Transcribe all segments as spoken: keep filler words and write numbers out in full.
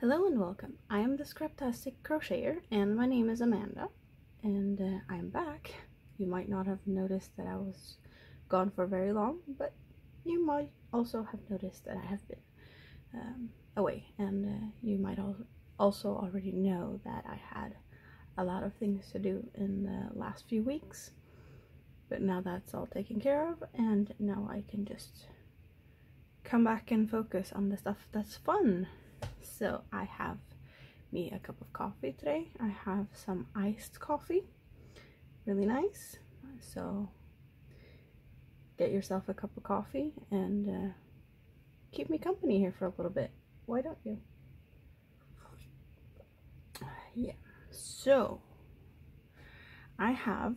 Hello and welcome. I am the Scraptastic Crocheter and my name is Amanda, and uh, I'm back. You might not have noticed that I was gone for very long, but you might also have noticed that I have been um, away, and uh, you might al also already know that I had a lot of things to do in the last few weeks, but now that's all taken care of and now I can just come back and focus on the stuff that's fun. So I have me a cup of coffee today. I have some iced coffee, really nice. So get yourself a cup of coffee and uh, keep me company here for a little bit. Why don't you? Yeah, so I have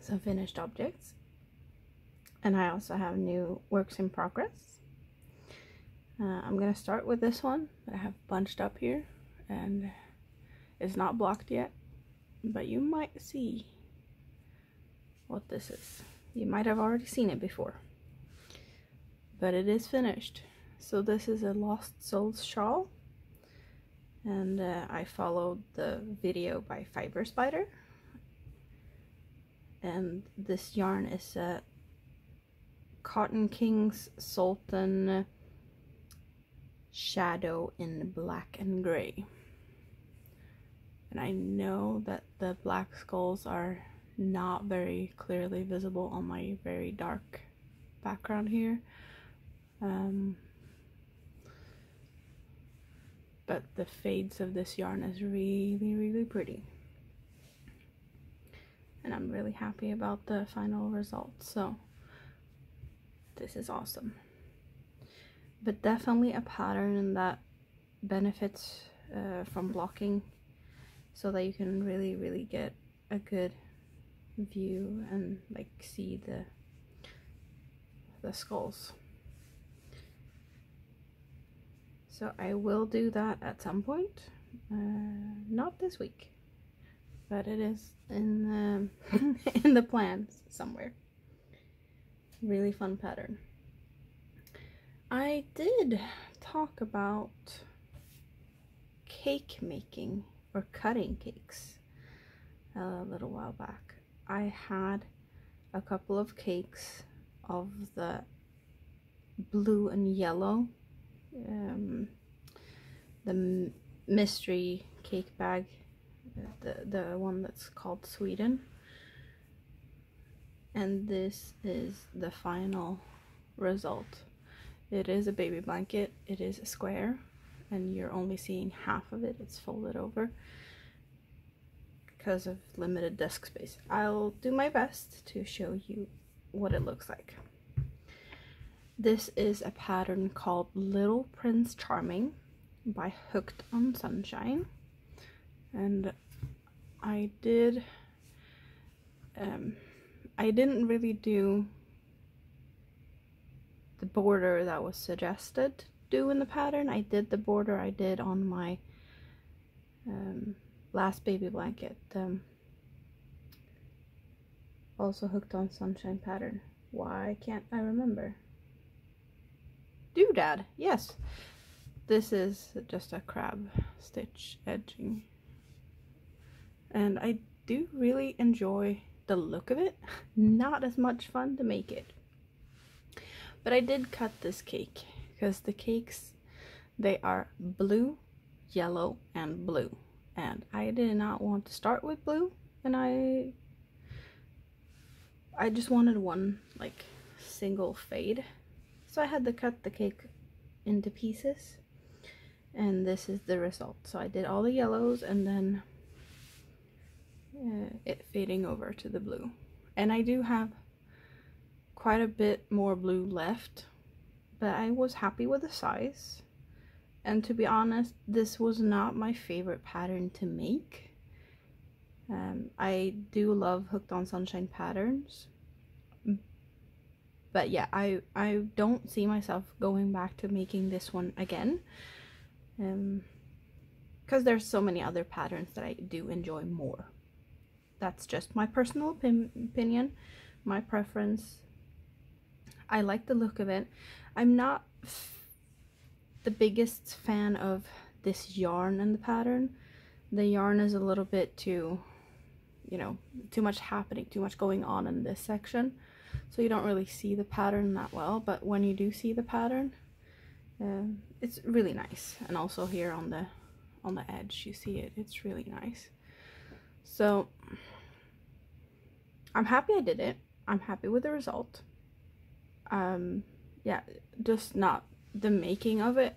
some finished objects and I also have new works in progress. Uh, I'm gonna start with this one that I have bunched up here, and it's not blocked yet, but you might see what this is. You might have already seen it before, but it is finished. So this is a Lost Souls shawl, and uh, I followed the video by Fiberspider, and this yarn is a Cotton Kings Sultan Shadow in black and gray, and I know that the black skulls are not very clearly visible on my very dark background here, um, but the fades of this yarn is really really pretty, and I'm really happy about the final result. So this is awesome, but definitely a pattern that benefits uh, from blocking, so that you can really really get a good view and like see the the skulls. So I will do that at some point, uh, not this week, but it is in the, in the plans somewhere. Really fun pattern. I did talk about cake making or cutting cakes a little while back. I had a couple of cakes of the blue and yellow, um, the mystery cake bag, the, the one that's called Sweden, and this is the final result. It is a baby blanket, it is a square, and you're only seeing half of it, it's folded over because of limited desk space. I'll do my best to show you what it looks like. This is a pattern called Little Prince Charming by Hooked on Sunshine, and I did, um, I didn't really do the border that was suggested to do in the pattern. I did the border I did on my um, last baby blanket, um, also Hooked on Sunshine pattern. Why can't I remember? Doo-Dad, yes. This is just a crab stitch edging, and I do really enjoy the look of it. Not as much fun to make it. But I did cut this cake because the cakes, they are blue, yellow, and blue, and I did not want to start with blue, and I I just wanted one like single fade, so I had to cut the cake into pieces, and this is the result. So I did all the yellows and then uh, it fading over to the blue, and I do have quite a bit more blue left, but I was happy with the size, and to be honest, this was not my favorite pattern to make. um, I do love Hooked on Sunshine patterns, but yeah, I, I don't see myself going back to making this one again, um, because there's so many other patterns that I do enjoy more. That's just my personal opinion, my preference. I like the look of it. I'm not the biggest fan of this yarn and the pattern. The yarn is a little bit too, you know, too much happening, too much going on in this section. So you don't really see the pattern that well, but when you do see the pattern, uh, it's really nice. And also here on the on the edge, you see it. It's really nice. So I'm happy I did it. I'm happy with the result. Um, yeah, just not the making of it.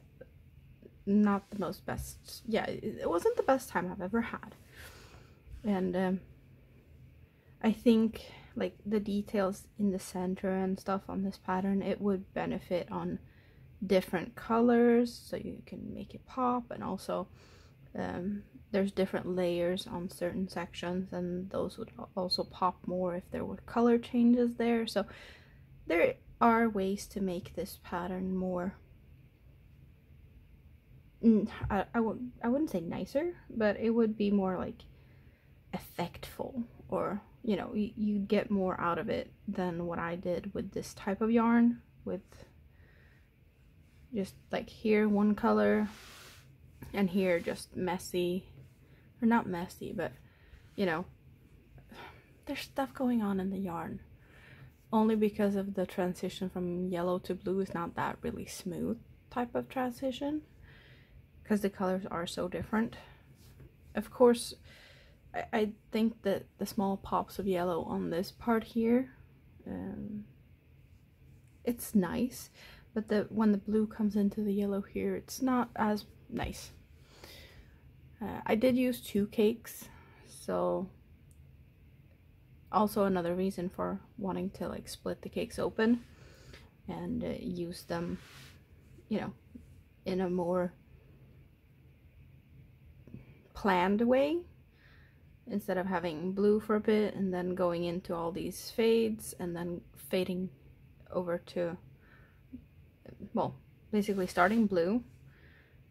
Not the most best. Yeah, it wasn't the best time I've ever had. And um, I think like the details in the center and stuff on this pattern, it would benefit on different colors so you can make it pop. And also um, there's different layers on certain sections, and those would also pop more if there were color changes there. So there are ways to make this pattern more, I, I, won't, I wouldn't say nicer, but it would be more like effectful, or you know, you, you get more out of it than what I did with this type of yarn, with just like here one color and here just messy, or not messy, but you know, there's stuff going on in the yarn. Only because of the transition from yellow to blue is not that really smooth type of transition, because the colors are so different. Of course, I, I think that the small pops of yellow on this part here, um, it's nice, but the when the blue comes into the yellow here, it's not as nice. Uh, I did use two cakes, so also another reason for wanting to like split the cakes open and uh, use them, you know, in a more planned way, instead of having blue for a bit and then going into all these fades and then fading over to, well, basically starting blue,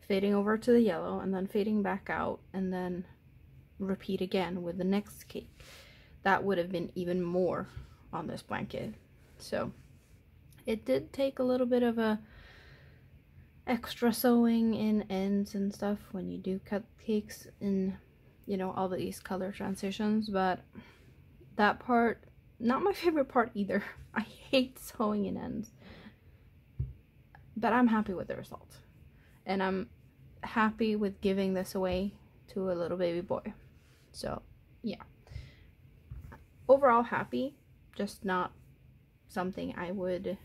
fading over to the yellow, and then fading back out, and then repeat again with the next cake. That would have been even more on this blanket. So it did take a little bit of a extra sewing in ends and stuff when you do cut cakes in, you know, all these color transitions, but that part, not my favorite part either. I hate sewing in ends, but I'm happy with the result, and I'm happy with giving this away to a little baby boy. So yeah, overall happy, just not something I would,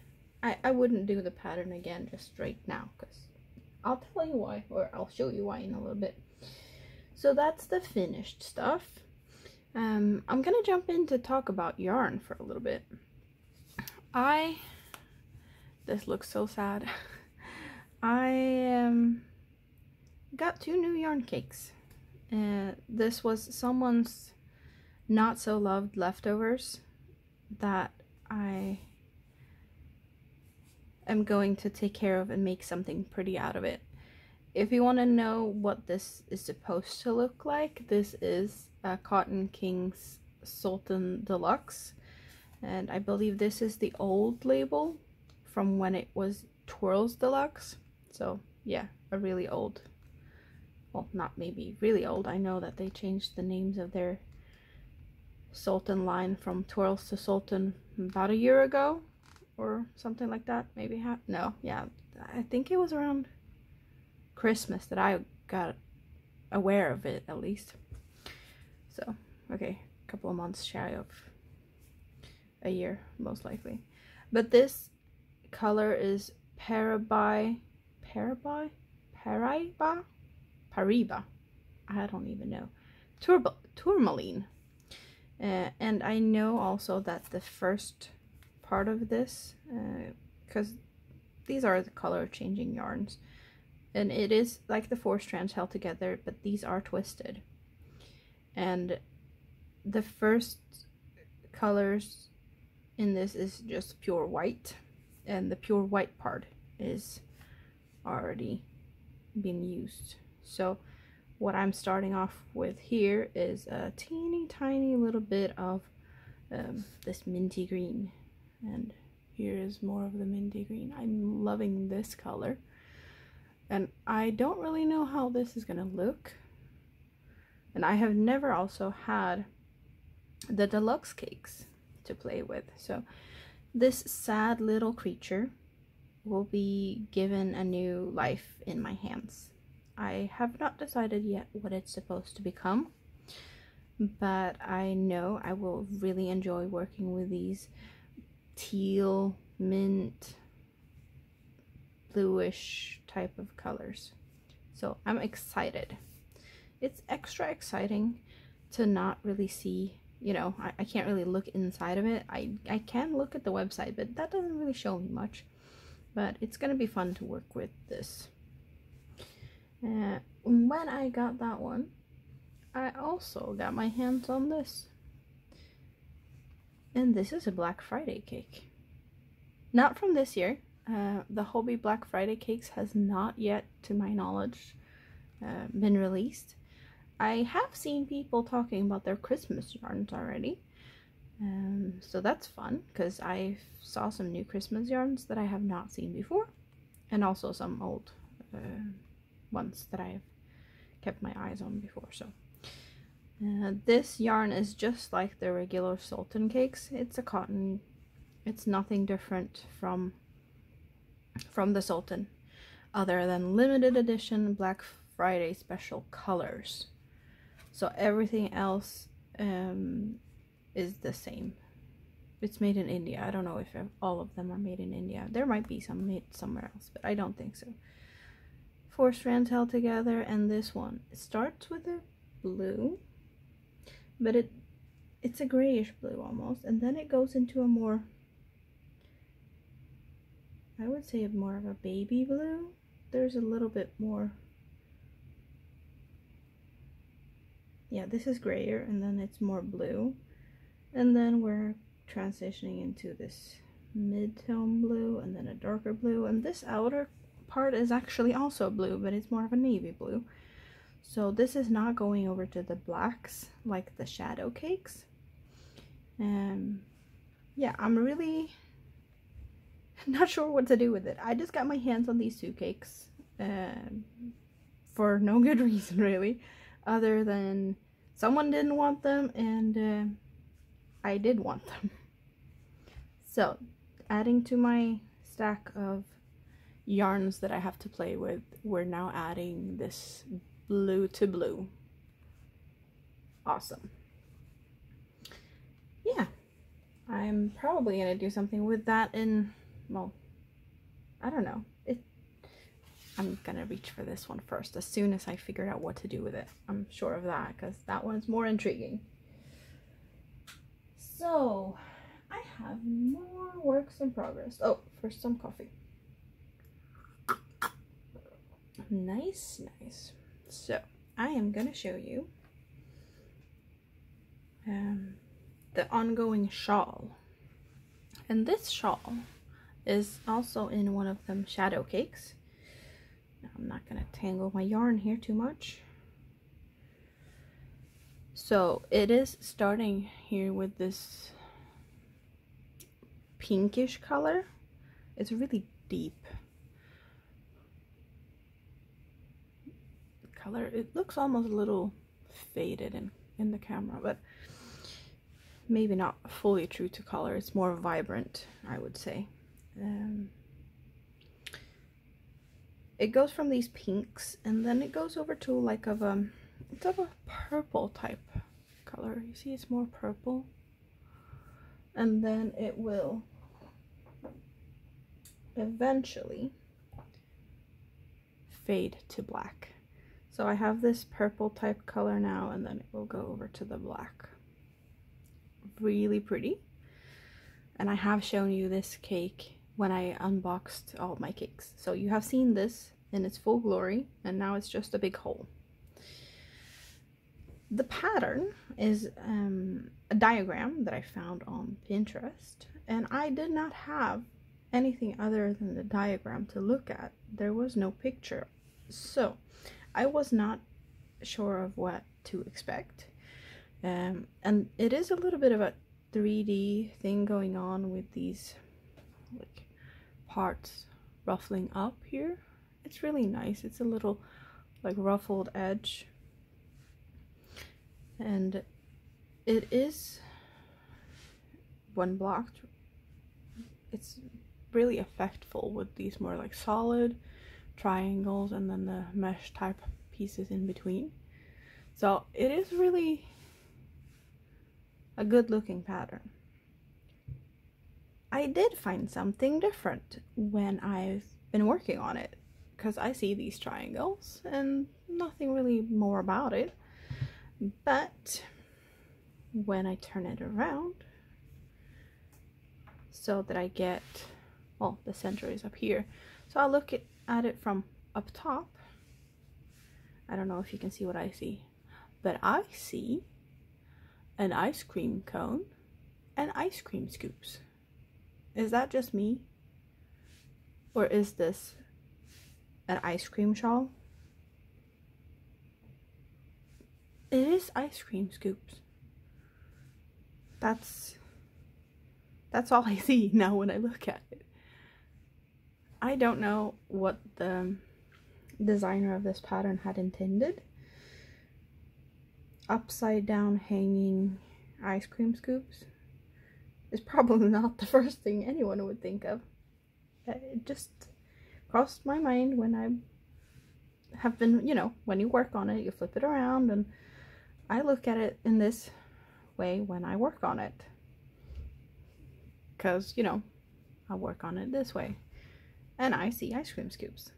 I, I wouldn't do the pattern again just right now, because I'll tell you why, or I'll show you why in a little bit. So that's the finished stuff. Um, I'm gonna jump in to talk about yarn for a little bit. I, this looks so sad. I um, got two new yarn cakes. Uh, this was someone's not so loved leftovers that I am going to take care of and make something pretty out of it. If you want to know what this is supposed to look like, this is a Cotton Kings Sultan Deluxe, and I believe this is the old label from when it was Twirls Deluxe. So yeah, a really old, well, not maybe really old, I know that they changed the names of their Sultan line from Twirls to Sultan about a year ago or something like that, maybe half, no, yeah, I think it was around Christmas that I got aware of it, at least. So okay, a couple of months shy of a year most likely. But this color is Paraiba, Paraiba, Paraiba, Paraiba, I don't even know, Turbo, Tourmaline. Uh, and I know also that the first part of this, because uh, these are the color changing yarns, and it is like the four strands held together, but these are twisted, and the first colors in this is just pure white, and the pure white part is already been used. So what I'm starting off with here is a teeny tiny little bit of um, this minty green. And here is more of the minty green. I'm loving this color. And I don't really know how this is gonna look. And I have never also had the deluxe cakes to play with. So this sad little creature will be given a new life in my hands. I have not decided yet what it's supposed to become, but I know I will really enjoy working with these teal, mint, bluish type of colors. So I'm excited. It's extra exciting to not really see, you know, I, I can't really look inside of it. I, I can look at the website, but that doesn't really show me much. But it's gonna be fun to work with this. Uh, when I got that one, I also got my hands on this. And this is a Black Friday cake. Not from this year. Uh, the Hobbii Black Friday cakes has not yet, to my knowledge, uh, been released. I have seen people talking about their Christmas yarns already. Um, so that's fun, because I saw some new Christmas yarns that I have not seen before. And also some old uh, ones that I've kept my eyes on before. So uh, this yarn is just like the regular Sultan cakes. It's a cotton. It's nothing different from from the Sultan, other than limited edition Black Friday special colors. So everything else um, is the same. It's made in India. I don't know if all of them are made in India. There might be some made somewhere else, but I don't think so. Four strands held together, and this one, it starts with a blue, but it it's a grayish blue almost, and then it goes into a more, I would say more of a baby blue. There's a little bit more, yeah, this is grayer, and then it's more blue, and then we're transitioning into this mid-tone blue, and then a darker blue, and this outer part is actually also blue, but it's more of a navy blue. So this is not going over to the blacks like the shadow cakes. Um yeah, I'm really not sure what to do with it. I just got my hands on these two cakes um, for no good reason really, other than someone didn't want them and uh, I did want them. So adding to my stack of yarns that I have to play with, we're now adding this blue to blue. Awesome. Yeah, I'm probably gonna do something with that in, well, I don't know. It, I'm gonna reach for this one first as soon as I figure out what to do with it. I'm sure of that, because that one's more intriguing. So I have more works in progress. Oh, first some coffee. Nice, nice. So I am gonna show you um, the ongoing shawl, and this shawl is also in one of them shadow cakes. Now, I'm not gonna tangle my yarn here too much. So it is starting here with this pinkish color. It's really deep color. It looks almost a little faded in, in the camera, but maybe not fully true to color. It's more vibrant, I would say. Um, it goes from these pinks, and then it goes over to like of a, it's of a purple type color. You see, it's more purple. And then it will eventually fade to black. So I have this purple type color now, and then it will go over to the black. Really pretty. And I have shown you this cake when I unboxed all my cakes. So you have seen this in its full glory, and now it's just a big hole. The pattern is um, a diagram that I found on Pinterest, and I did not have anything other than the diagram to look at. There was no picture. So I was not sure of what to expect, um, and it is a little bit of a three D thing going on with these like parts ruffling up here It's really nice. It's a little like ruffled edge, and it is one blocked. It's really effectful with these more like solid triangles and then the mesh type pieces in between. So it is really a good looking pattern. I did find something different when I've been working on it, because I see these triangles and nothing really more about it, but when I turn it around so that I get, well, the center is up here, so I'll look at it from up top. I don't know if you can see what I see, but I see an ice cream cone and ice cream scoops. Is that just me, or is this an ice cream shawl? It is ice cream scoops. That's that's all I see now when I look at it. I don't know what the designer of this pattern had intended. Upside down hanging ice cream scoops is probably not the first thing anyone would think of. It just crossed my mind when I have been, you know, when you work on it, you flip it around, and I look at it in this way when I work on it, because, you know, I work on it this way, and I see ice cream scoops,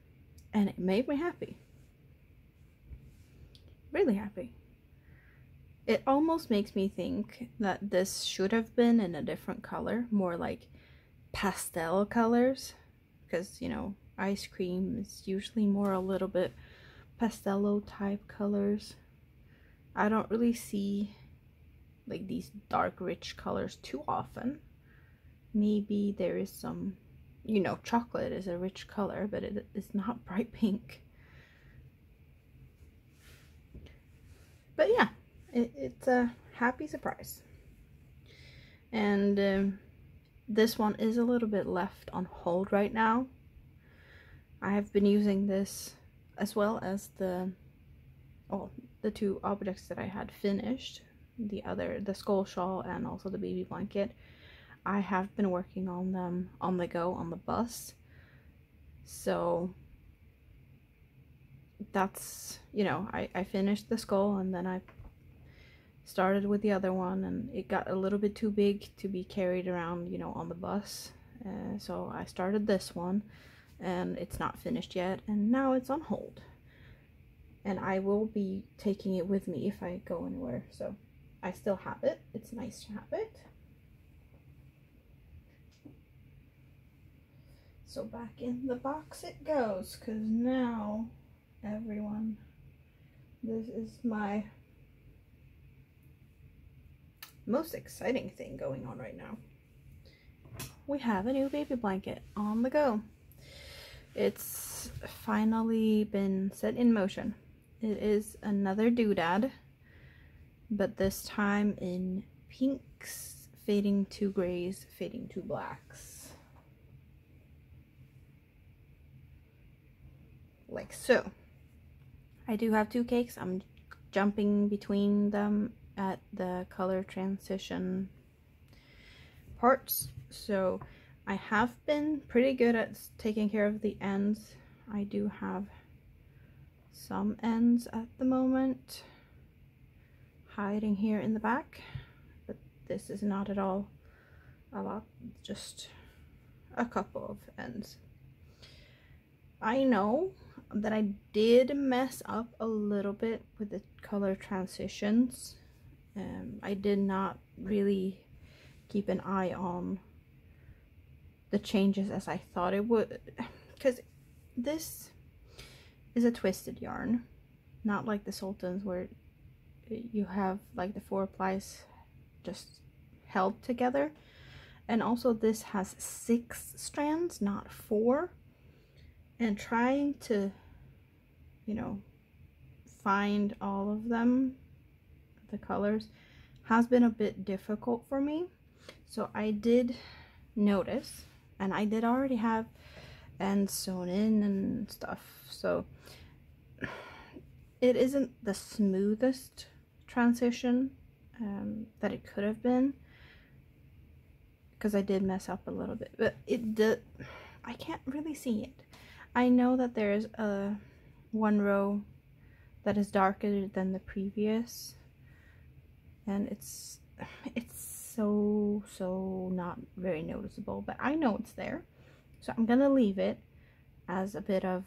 and it made me happy, really happy. It almost makes me think that this should have been in a different color, more like pastel colors, because, you know, ice cream is usually more a little bit pastello type colors. I don't really see like these dark rich colors too often. Maybe there is some, you know, chocolate is a rich color, but it is not bright pink. But yeah, it's a happy surprise. And um, this one is a little bit left on hold right now. I have been using this as well as the oh the two objects that I had finished, the other the skull shawl and also the baby blanket. I have been working on them on the go on the bus, so that's, you know, I, I finished the skull and then I started with the other one, and it got a little bit too big to be carried around, you know, on the bus, uh, so I started this one and it's not finished yet, and now it's on hold, and I will be taking it with me if I go anywhere, so I still have it. It's nice to have it. So back in the box it goes, because now everyone, this is my most exciting thing going on right now. We have a new baby blanket on the go. It's finally been set in motion. It is another doodad, but this time in pinks, fading to grays, fading to blacks. Like so. I do have two cakes. I'm jumping between them at the color transition parts, so I have been pretty good at taking care of the ends. I do have some ends at the moment hiding here in the back, but this is not at all a lot, just a couple of ends. I know that I did mess up a little bit with the color transitions. Um, I did not really keep an eye on the changes as I thought it would, because this is a twisted yarn, not like the Sultans where you have like the four plies just held together, and also this has six strands, not four, and trying to, you know, find all of them, the colors, has been a bit difficult for me. So I did notice, and I did already have and sewn in and stuff, so it isn't the smoothest transition um, that it could have been, because I did mess up a little bit, but it did. I can't really see it. I know that there's a one row that is darker than the previous, and it's it's so so not very noticeable, but I know it's there, so I'm gonna leave it as a bit of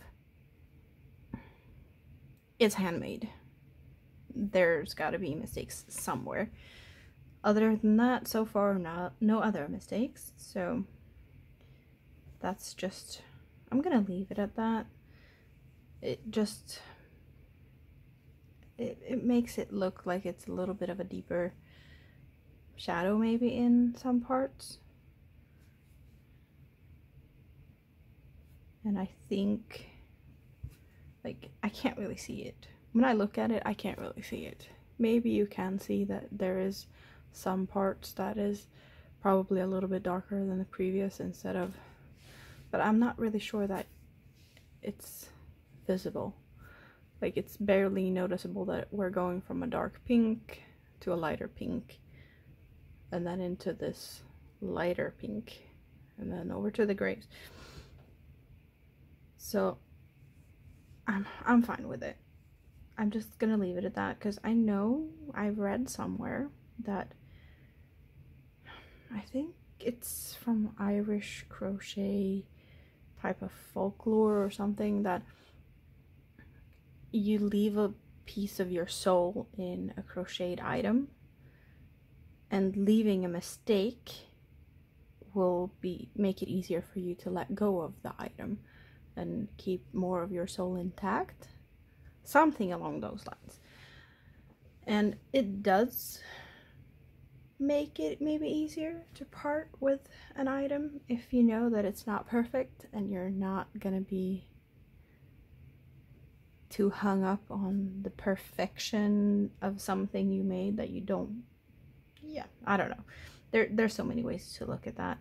it's handmade. There's got to be mistakes somewhere. Other than that, so far not no other mistakes, so that's just, I'm gonna leave it at that. It just it, it makes it look like it's a little bit of a deeper shadow maybe in some parts, and I think, like, I can't really see it. When I look at it, I can't really see it. Maybe you can see that there is some parts that is probably a little bit darker than the previous instead of, but I'm not really sure that it's visible. Like, it's barely noticeable that we're going from a dark pink to a lighter pink, and then into this lighter pink, and then over to the grays. So I'm, I'm fine with it. I'm just gonna leave it at that, because I know I've read somewhere that, I think it's from Irish crochet type of folklore or something, that you leave a piece of your soul in a crocheted item, and leaving a mistake will be make it easier for you to let go of the item and keep more of your soul intact, something along those lines. And it does make it maybe easier to part with an item if you know that it's not perfect, and you're not gonna be too hung up on the perfection of something you made that you don't. Yeah, I don't know, there there's so many ways to look at that,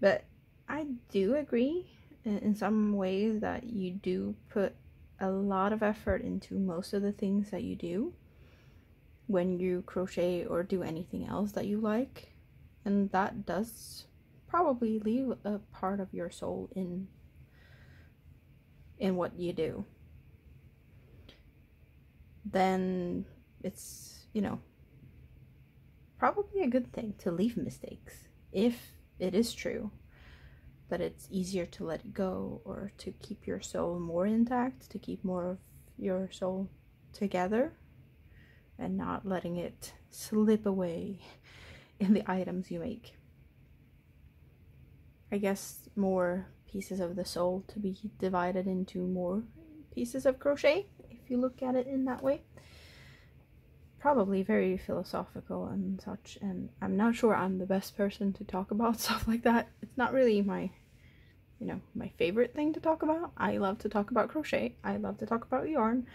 but I do agree in some ways that you do put a lot of effort into most of the things that you do when you crochet or do anything else that you like, and that does probably leave a part of your soul in in what you do. Then it's, you know, probably a good thing to leave mistakes if it is true that it's easier to let go, or to keep your soul more intact, to keep more of your soul together, and not letting it slip away in the items you make. I guess more pieces of the soul to be divided into more pieces of crochet, if you look at it in that way. Probably very philosophical and such, and I'm not sure I'm the best person to talk about stuff like that. It's not really my, you know, my favorite thing to talk about. I love to talk about crochet, I love to talk about yarn,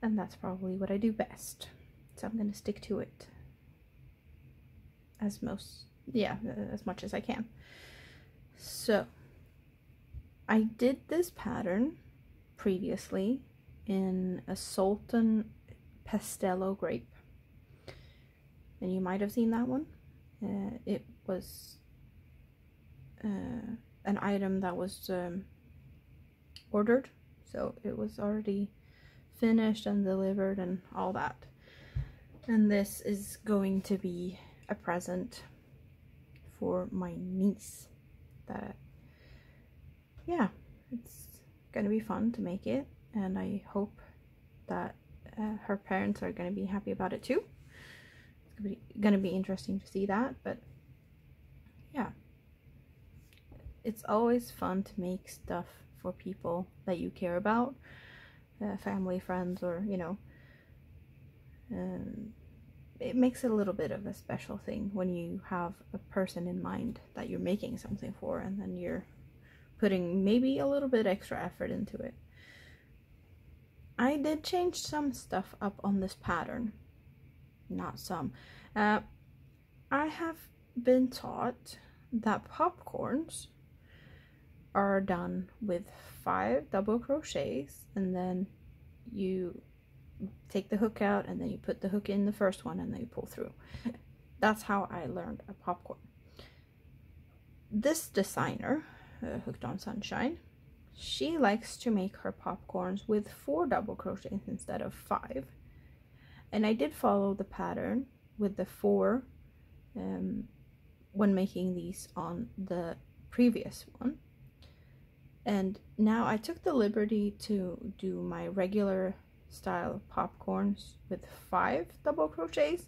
and that's probably what I do best. So I'm gonna stick to it as most, yeah, as much as I can. So I did this pattern previously in a Sultan Pastello grape, and you might have seen that one. Uh, it was uh, an item that was um, ordered, so it was already finished and delivered and all that. And this is going to be a present for my niece. That, yeah, it's gonna be fun to make it, and I hope that uh, her parents are gonna be happy about it too. It's gonna be, gonna be interesting to see that, but yeah, it's always fun to make stuff for people that you care about, uh, family, friends, or, you know, um, it makes it a little bit of a special thing when you have a person in mind that you're making something for, and then you're putting maybe a little bit extra effort into it. I did change some stuff up on this pattern. Not some. Uh, I have been taught that popcorns are done with five double crochets, and then you take the hook out, and then you put the hook in the first one, and then you pull through. That's how I learned a popcorn. This designer, uh, Hooked on Sunshine, she likes to make her popcorns with four double crochets instead of five, and I did follow the pattern with the four um, when making these on the previous one. And now I took the liberty to do my regular style popcorns with five double crochets,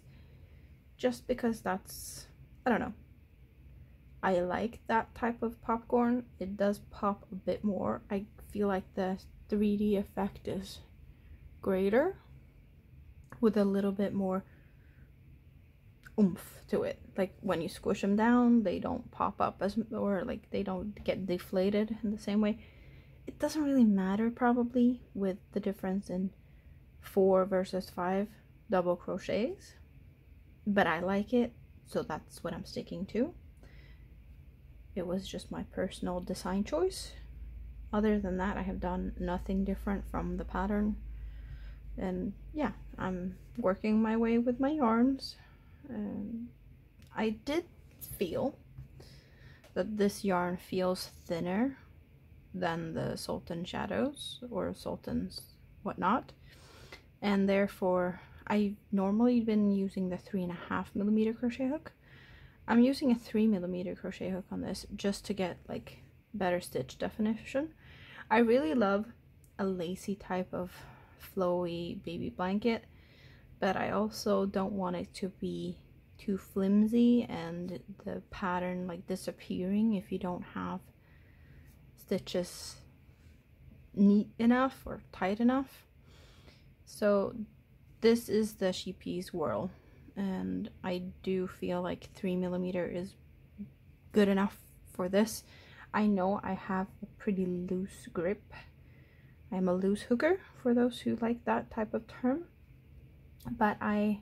just because that's, I don't know, I like that type of popcorn. It does pop a bit more. I feel like the three D effect is greater with a little bit more oomph to it. Like when you squish them down, they don't pop up as, or like they don't get deflated in the same way. It doesn't really matter probably with the difference in four versus five double crochets, but I like it, so that's what I'm sticking to. It was just my personal design choice. Other than that, I have done nothing different from the pattern. And yeah, I'm working my way with my yarns. Um, I did feel that this yarn feels thinner than the Sultan Shadows or Sultan's whatnot, and therefore I've normally been using the three and a half millimeter crochet hook. I'm using a three millimeter crochet hook on this just to get like better stitch definition. I really love a lacy type of flowy baby blanket, but I also don't want it to be too flimsy and the pattern like disappearing if you don't have stitches neat enough or tight enough. So this is the Scheepjes Whirl, and I do feel like three millimeter is good enough for this. I know I have a pretty loose grip. I'm a loose hooker for those who like that type of term, but I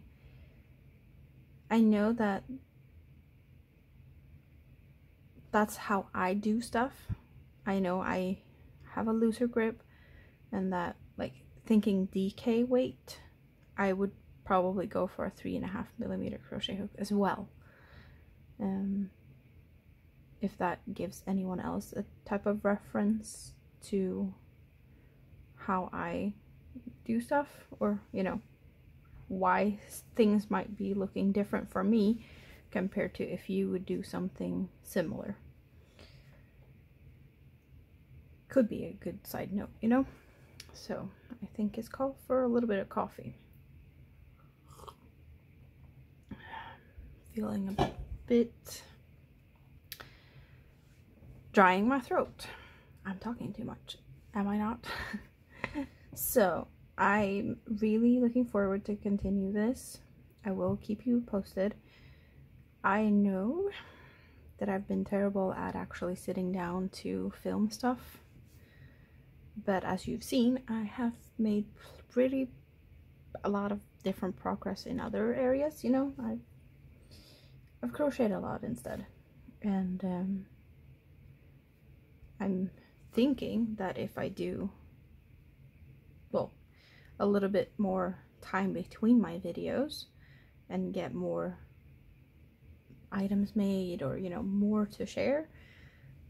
I know that that's how I do stuff. I know I have a looser grip, and that like thinking D K weight, I would probably go for a three and a half millimeter crochet hook as well. Um, if that gives anyone else a type of reference to how I do stuff, or you know, why things might be looking different for me compared to if you would do something similar. Could be a good side note, you know? So I think it's called for a little bit of coffee. Feeling a bit, drying my throat. I'm talking too much, am I not? So I'm really looking forward to continue this. I will keep you posted. I know that I've been terrible at actually sitting down to film stuff, but as you've seen, I have made pretty a lot of different progress in other areas. You know, I've, I've crocheted a lot instead, and um, I'm thinking that if I do, well, a little bit more time between my videos and get more items made, or you know, more to share,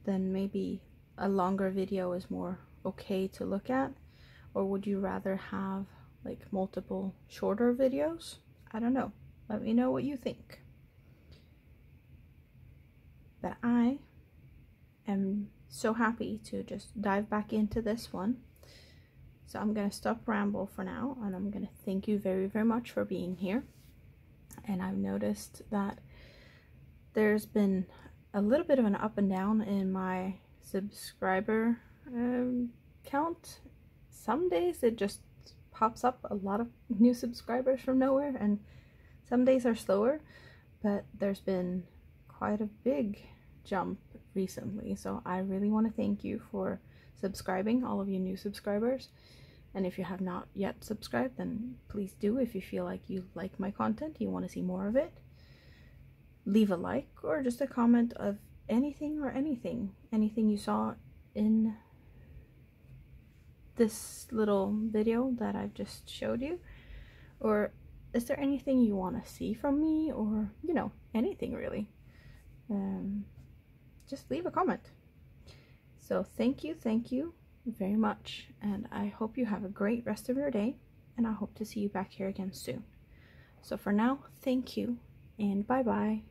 then maybe a longer video is more okay to look at. Or would you rather have like multiple shorter videos? I don't know. Let me know what you think. But I am so happy to just dive back into this one. So I'm gonna stop ramble for now, and I'm gonna thank you very very much for being here. And I've noticed that there's been a little bit of an up and down in my subscriber um, count. Some days it just pops up a lot of new subscribers from nowhere, and some days are slower, but there's been quite a big jump recently. So I really want to thank you for subscribing, all of you new subscribers. And if you have not yet subscribed, then please do. If you feel like you like my content, you want to see more of it, leave a like or just a comment of anything or anything anything you saw in this little video that I've just showed you, or is there anything you want to see from me, or you know, anything really, um, just leave a comment. So thank you, thank you very much, and I hope you have a great rest of your day, and I hope to see you back here again soon. So for now, thank you, and bye bye.